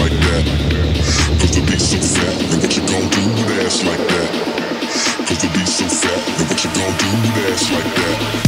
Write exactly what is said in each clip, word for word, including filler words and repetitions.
like that. Cause the beat's so fat, and what you gon' do with ass like that? Cause the beat's so fat, and what you gon' do with ass like that?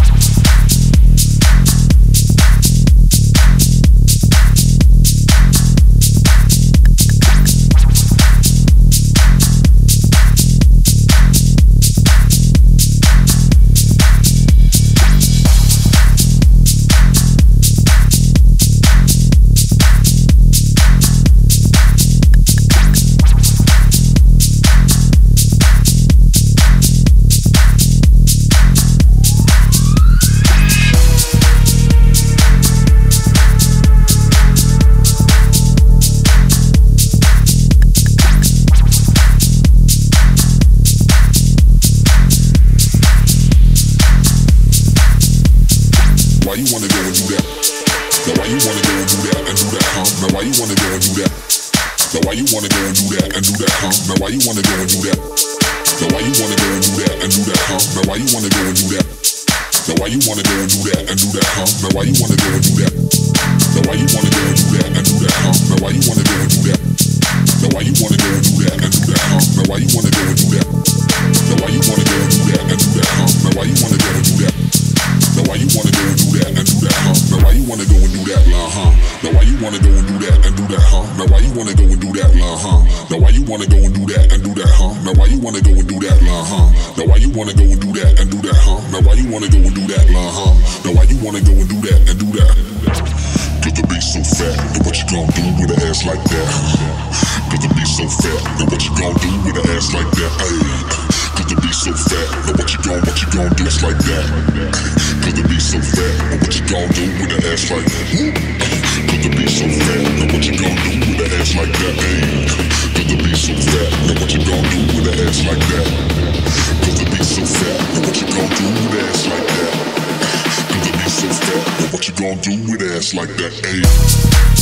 Why you wanna go and do that? Now why you wanna go and do that and do that, huh? Now why you wanna go and do that? Now why you wanna go and do that and do that, huh? Now why you wanna go and do that? Now why you wanna go and do that and do that, huh? Now why you wanna go and do that? Now why you wanna go and do that and do that, huh? Now why you wanna go and do that? Now why you wanna go and do that and do that, huh? Now why you wanna go and do that? Now why you wanna go and do that and do that, huh? Now why you wanna go and do that? Now why you wanna go and do that and do that, huh? Now why you wanna go and do that? Now why you wanna go and do that and do that, huh? Now why you wanna go and do that line, huh? Now why you wanna go and do that and do that, huh? Now why you wanna go and do that line, huh? Now why you wanna go and do that and do that, huh? Now why you wanna go and do that line, huh? Now why you wanna go and do that and do that, huh? Now why you wanna go and do that line, huh? Now why you wanna go and do that and do that? Cause the beat's so fat, and what you gon' do with an ass like that? Cause the beat's so fat, and what you gon' do with an ass like that? Ay. Cause the beat's so fat, now what you gon' what you gon' do ass like that? Cause the beat's so fat, now what you gon' do with an ass like that? Cause the beat's so fat, now what you gon' do with an ass like that? Cause the beat's so fat, now what you gon' do with an ass like that? Cause the beat's so fat, now what you gon' do with an ass like that? Cause the beat's so fat, now what you gon' do with an ass like that?